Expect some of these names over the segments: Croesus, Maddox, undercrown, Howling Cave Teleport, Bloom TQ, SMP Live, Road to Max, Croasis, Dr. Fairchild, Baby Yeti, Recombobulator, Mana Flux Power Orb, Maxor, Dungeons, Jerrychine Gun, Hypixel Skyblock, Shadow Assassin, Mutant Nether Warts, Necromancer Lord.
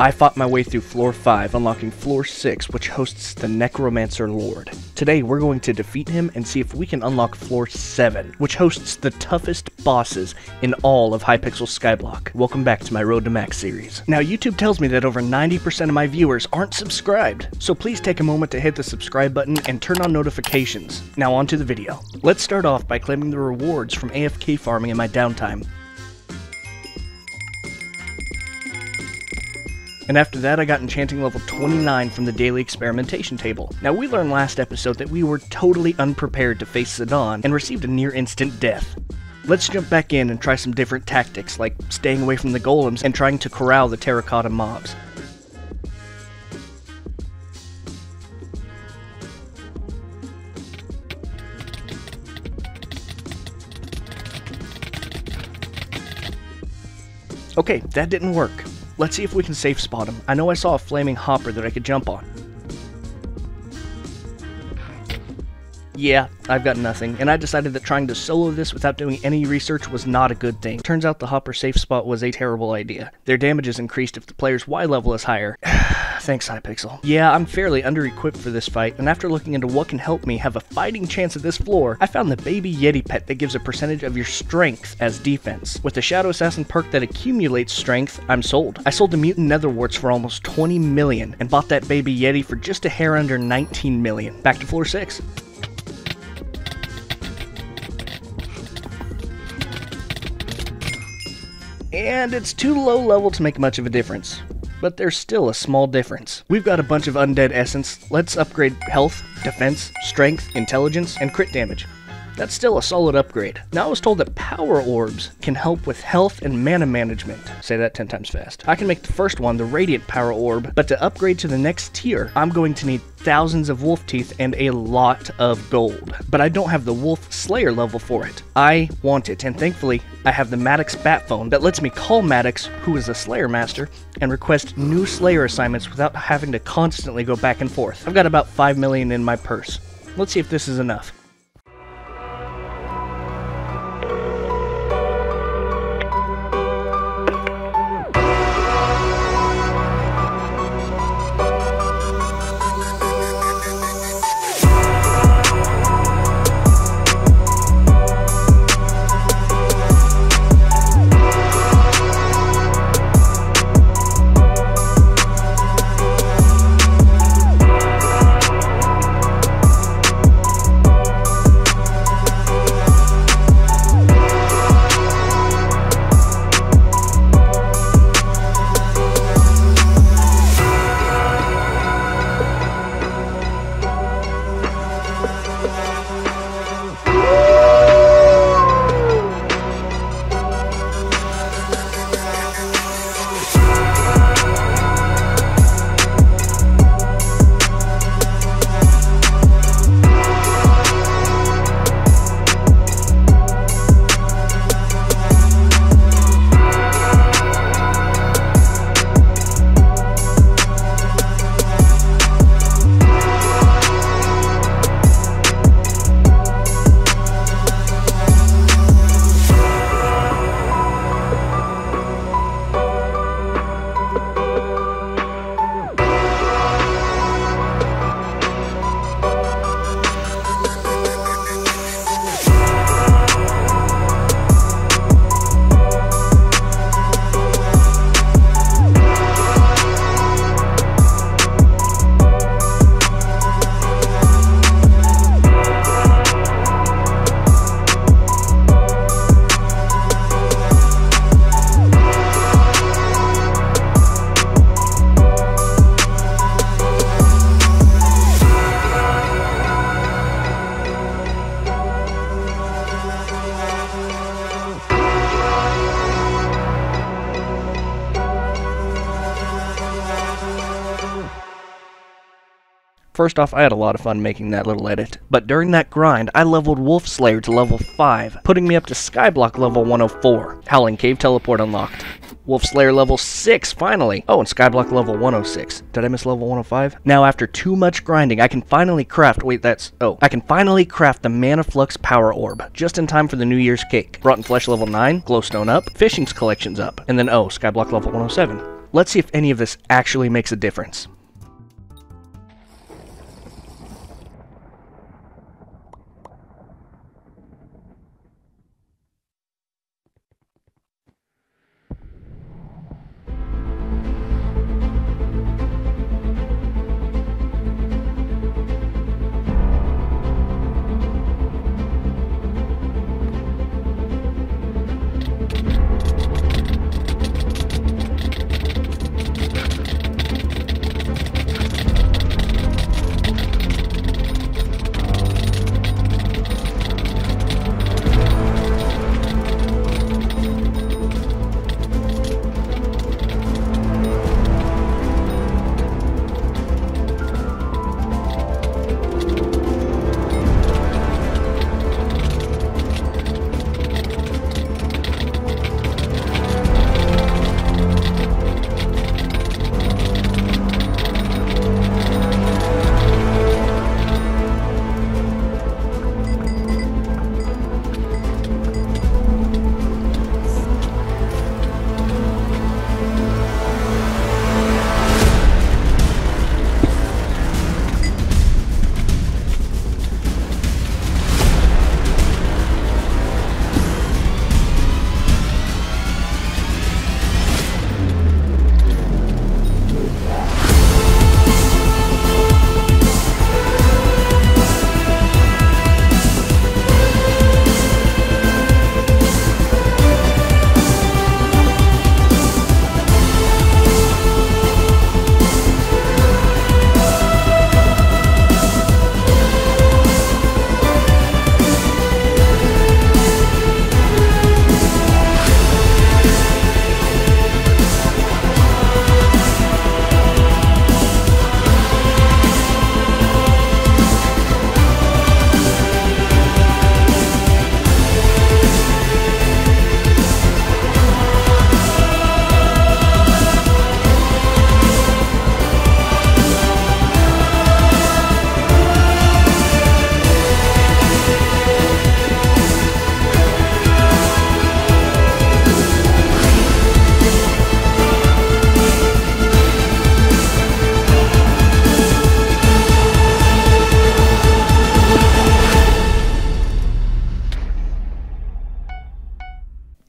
I fought my way through Floor 5, unlocking Floor 6, which hosts the Necromancer Lord. Today, we're going to defeat him and see if we can unlock Floor 7, which hosts the toughest bosses in all of Hypixel Skyblock. Welcome back to my Road to Max series. Now, YouTube tells me that over 90% of my viewers aren't subscribed, so please take a moment to hit the subscribe button and turn on notifications. Now on to the video. Let's start off by claiming the rewards from AFK farming in my downtime. And after that, I got enchanting level 29 from the daily experimentation table. Now, we learned last episode that we were totally unprepared to face Zidane and received a near-instant death. Let's jump back in and try some different tactics, like staying away from the golems and trying to corral the terracotta mobs. Okay, that didn't work. Let's see if we can safe spot him. I know I saw a flaming hopper that I could jump on. Yeah, I've got nothing, and I decided that trying to solo this without doing any research was not a good thing. Turns out the hopper safe spot was a terrible idea. Their damage is increased if the player's Y level is higher. Thanks, Hypixel. Yeah, I'm fairly under-equipped for this fight, and after looking into what can help me have a fighting chance at this floor, I found the Baby Yeti pet that gives a percentage of your strength as defense. With the Shadow Assassin perk that accumulates strength, I'm sold. I sold the Mutant Nether Warts for almost 20 million, and bought that Baby Yeti for just a hair under 19 million. Back to floor 6. And it's too low level to make much of a difference. But there's still a small difference. We've got a bunch of undead essence. Let's upgrade health, defense, strength, intelligence, and crit damage. That's still a solid upgrade. Now I was told that power orbs can help with health and mana management. Say that 10 times fast. I can make the first one the Radiant Power Orb, but to upgrade to the next tier, I'm going to need thousands of wolf teeth and a lot of gold. But I don't have the wolf slayer level for it. I want it, and thankfully, I have the Maddox bat phone that lets me call Maddox, who is a slayer master, and request new slayer assignments without having to constantly go back and forth. I've got about 5 million in my purse. Let's see if this is enough. First off, I had a lot of fun making that little edit, but during that grind, I leveled Wolf Slayer to level 5, putting me up to Skyblock level 104. Howling Cave Teleport unlocked. Wolf Slayer level 6, finally! Oh, and Skyblock level 106. Did I miss level 105? Now, after too much grinding, I can finally craft- wait, that's- oh. I can finally craft the Mana Flux Power Orb, just in time for the New Year's cake. Rotten Flesh level 9, Glowstone up, Fishing's Collections up, and then oh, Skyblock level 107. Let's see if any of this actually makes a difference.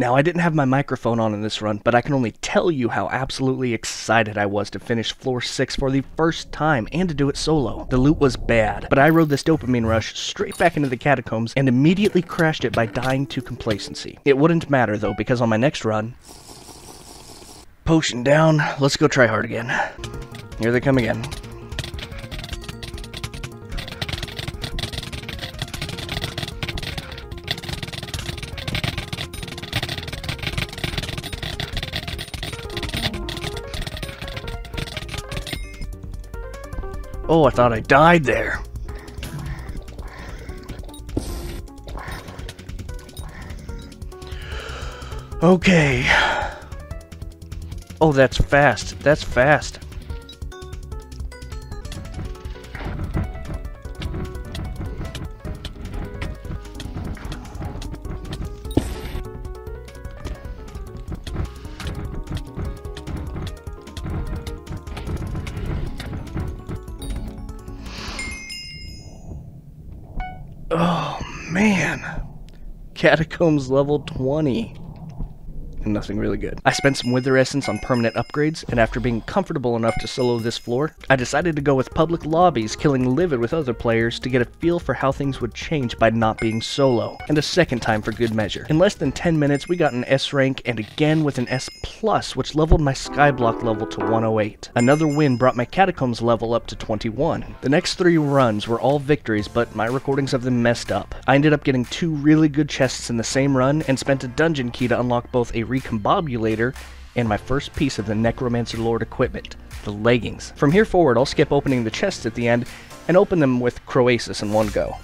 Now, I didn't have my microphone on in this run, but I can only tell you how absolutely excited I was to finish floor 6 for the first time, and to do it solo. The loot was bad, but I rode this dopamine rush straight back into the catacombs and immediately crashed it by dying to complacency. It wouldn't matter though, because on my next run... Potion down, let's go try hard again. Here they come again. Oh, I thought I died there. Okay. Oh, that's fast. That's fast. Oh, man. Catacombs level 20. And nothing really good. I spent some Wither Essence on permanent upgrades, and after being comfortable enough to solo this floor, I decided to go with public lobbies, killing Livid with other players to get a feel for how things would change by not being solo, and a second time for good measure. In less than 10 minutes, we got an S rank, and again with an S+, which leveled my Skyblock level to 108. Another win brought my Catacombs level up to 21. The next 3 runs were all victories, but my recordings of them messed up. I ended up getting 2 really good chests in the same run, and spent a dungeon key to unlock both a Recombobulator and my first piece of the Necromancer Lord equipment, the leggings. From here forward, I'll skip opening the chests at the end and open them with Croesus in one go.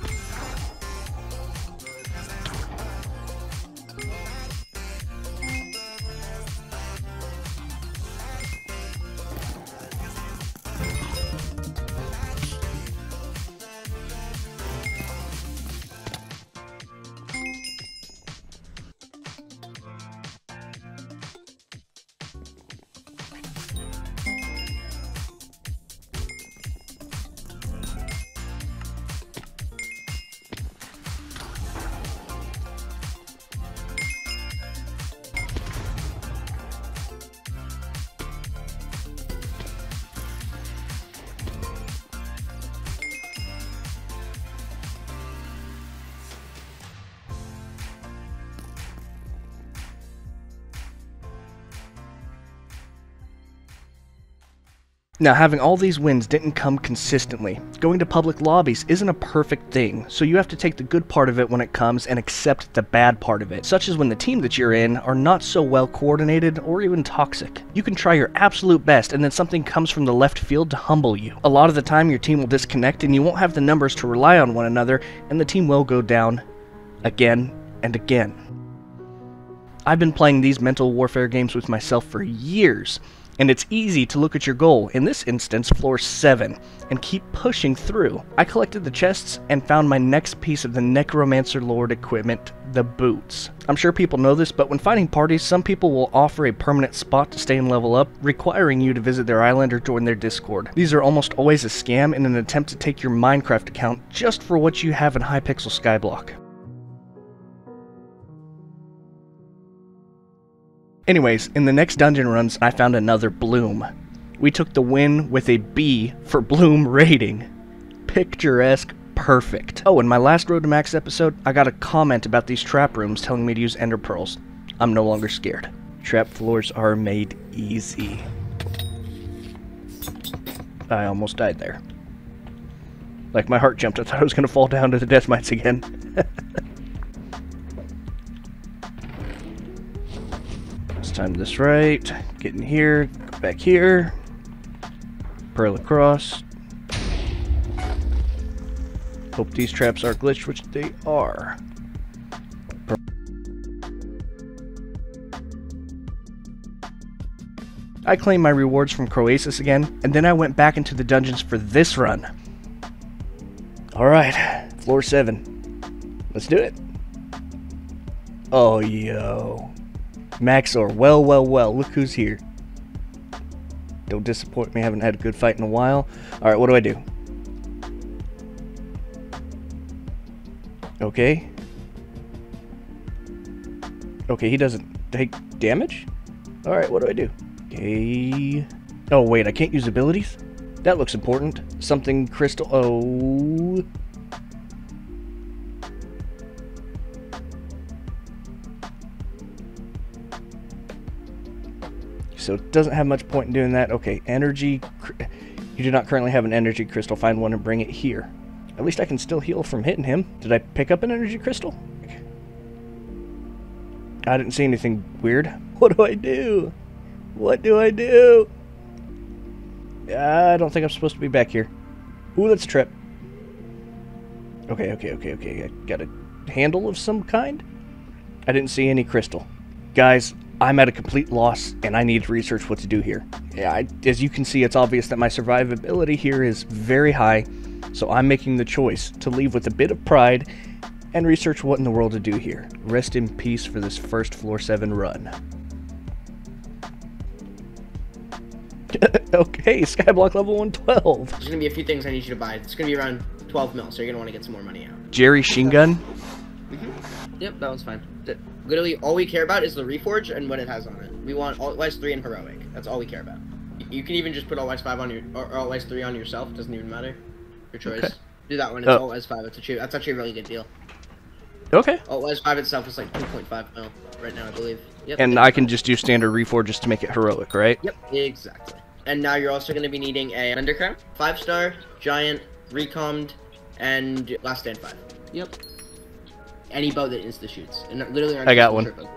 Now, having all these wins didn't come consistently. Going to public lobbies isn't a perfect thing, so you have to take the good part of it when it comes and accept the bad part of it, such as when the team that you're in are not so well coordinated or even toxic. You can try your absolute best and then something comes from the left field to humble you. A lot of the time your team will disconnect and you won't have the numbers to rely on one another, and the team will go down again and again. I've been playing these mental warfare games with myself for years, and it's easy to look at your goal, in this instance floor 7, and keep pushing through. I collected the chests and found my next piece of the Necromancer Lord equipment, the boots. I'm sure people know this, but when finding parties, some people will offer a permanent spot to stay and level up, requiring you to visit their island or join their Discord. These are almost always a scam in an attempt to take your Minecraft account just for what you have in Hypixel Skyblock. Anyways, in the next dungeon runs, I found another Bloom. We took the win with a B for Bloom rating. Picturesque, perfect. Oh, in my last Road to Max episode, I got a comment about these trap rooms telling me to use ender pearls. I'm no longer scared. Trap floors are made easy. I almost died there. Like, my heart jumped. I thought I was gonna fall down to the death mites again. Time this right, get in here, go back here, pearl across. Hope these traps are glitched, which they are. I claimed my rewards from Croasis again, and then I went back into the dungeons for this run. Alright, floor 7. Let's do it. Oh, yo. Maxor, well, look who's here. Don't disappoint me, haven't had a good fight in a while. Alright, what do I do? Okay. Okay, he doesn't take damage? Alright, what do I do? Okay. Oh, wait, I can't use abilities? That looks important. Something crystal. Oh. So it doesn't have much point in doing that. Okay, energy. You do not currently have an energy crystal. Find one and bring it here. At least I can still heal from hitting him. Did I pick up an energy crystal? I didn't see anything weird. What do I do? What do I do? I don't think I'm supposed to be back here. Ooh, that's a trip. Okay. I got a handle of some kind? I didn't see any crystal. Guys, I'm at a complete loss, and I need to research what to do here. Yeah, as you can see, it's obvious that my survivability here is very high, so I'm making the choice to leave with a bit of pride and research what in the world to do here. Rest in peace for this first floor 7 run. Okay, Skyblock level 112. There's gonna be a few things I need you to buy. It's gonna be around 12 mil, so you're gonna want to get some more money out. Jerrychine Gun? Mm-hmm. Yep, that one's fine. Literally, all we care about is the reforge and what it has on it. We want Alt-Wise 3 and Heroic. That's all we care about. You can even just put Alt-Wise 5 on your, or Alt-Wise 3 on yourself. It doesn't even matter. Your choice. Okay. Do that one. It's Alt-Wise 5. That's actually a really good deal. Okay. Alt-Wise 5 itself is like 2.5 mil right now, I believe. Yep. And I can just do standard reforge just to make it Heroic, right? Yep, exactly. And now you're also going to be needing a undercrown, 5-star, giant, recommed, and last stand 5. Yep. Any bow that insta shoots. And literally, I got one. Triple.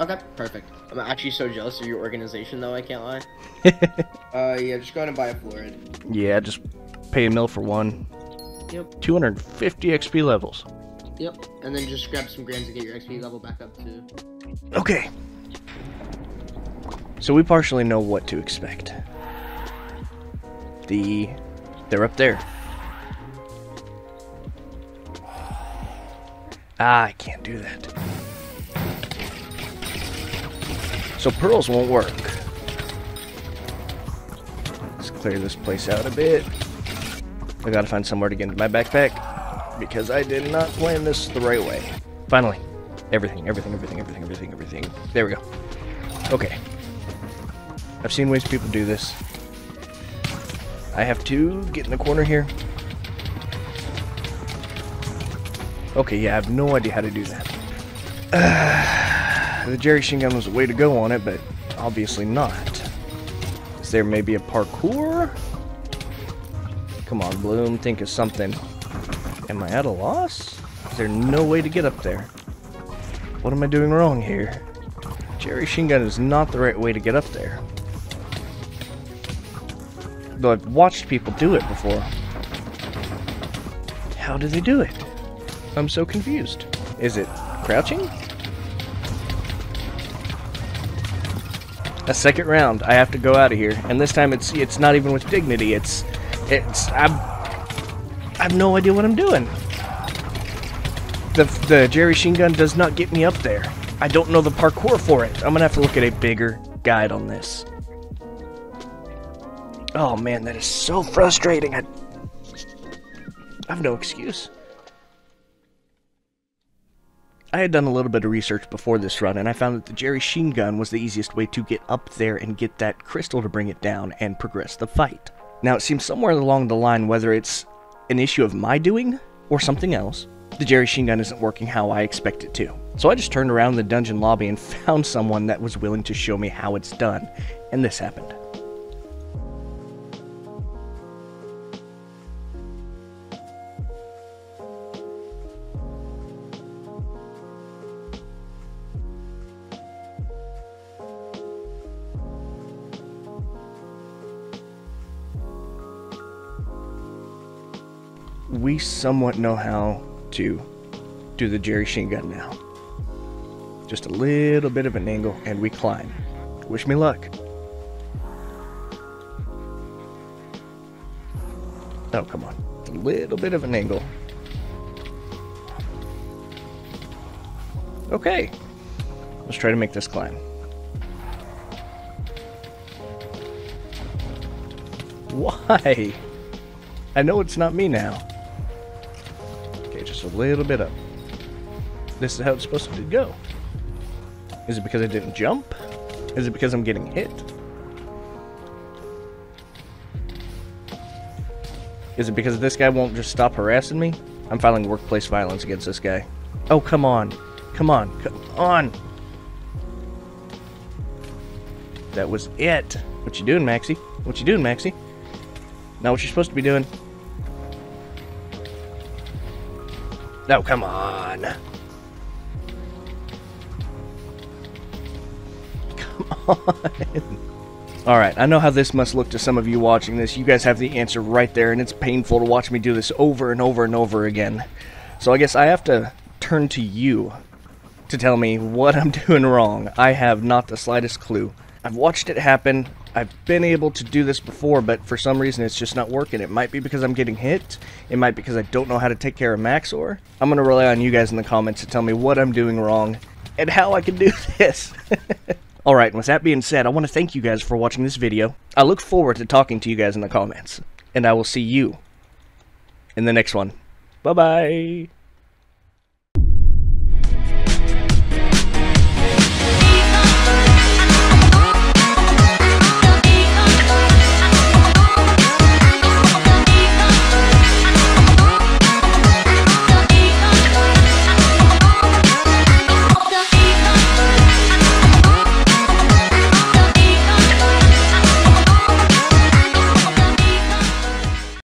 Okay, perfect. I'm actually so jealous of your organization, though. I can't lie. Yeah, just go ahead and buy a florid. Yeah, just pay a mil for one. Yep. 250 XP levels. Yep. And then just grab some grams to get your XP level back up to. Okay. So we partially know what to expect. They're up there. Ah, I can't do that. So pearls won't work. Let's clear this place out a bit. I gotta find somewhere to get into my backpack, because I did not plan this the right way. Finally. Everything. There we go. Okay. I've seen ways people do this. I have to get in the corner here. Okay, yeah, I have no idea how to do that. The Jerrychine Gun was a way to go on it, but obviously not. Is there maybe a parkour? Come on, Bloom, think of something. Am I at a loss? Is there no way to get up there? What am I doing wrong here? Jerrychine Gun is not the right way to get up there. Though I've watched people do it before. How do they do it? I'm so confused. Is it crouching? A second round. I have to go out of here, and this time it's not even with dignity. I've no idea what I'm doing. The Jerrychine Gun does not get me up there. I don't know the parkour for it. I'm gonna have to look at a bigger guide on this. Oh man, that is so frustrating. I have no excuse. I had done a little bit of research before this run, and I found that the Jerrychine Gun was the easiest way to get up there and get that crystal to bring it down and progress the fight. Now, it seems somewhere along the line, whether it's an issue of my doing or something else, the Jerrychine Gun isn't working how I expect it to. So I just turned around the dungeon lobby and found someone that was willing to show me how it's done, and this happened. We somewhat know how to do the Jerrychine Gun now. Just a little bit of an angle and we climb. Wish me luck. Oh, come on. A little bit of an angle. Okay. Let's try to make this climb. Why? I know it's not me now. Just a little bit up. This is how it's supposed to go. Is it because I didn't jump? Is it because I'm getting hit? Is it because this guy won't just stop harassing me? I'm filing workplace violence against this guy. Oh, come on. Come on. Come on. That was it. What you doing, Maxie? What you doing, Maxie? Not what you're supposed to be doing. No, come on. Come on. Alright, I know how this must look to some of you watching this. You guys have the answer right there, and it's painful to watch me do this over and over and over again. So I guess I have to turn to you to tell me what I'm doing wrong. I have not the slightest clue. I've watched it happen. I've been able to do this before, but for some reason it's just not working. It might be because I'm getting hit. It might be because I don't know how to take care of Maxor. I'm going to rely on you guys in the comments to tell me what I'm doing wrong and how I can do this. Alright, and with that being said, I want to thank you guys for watching this video. I look forward to talking to you guys in the comments, and I will see you in the next one. Bye-bye!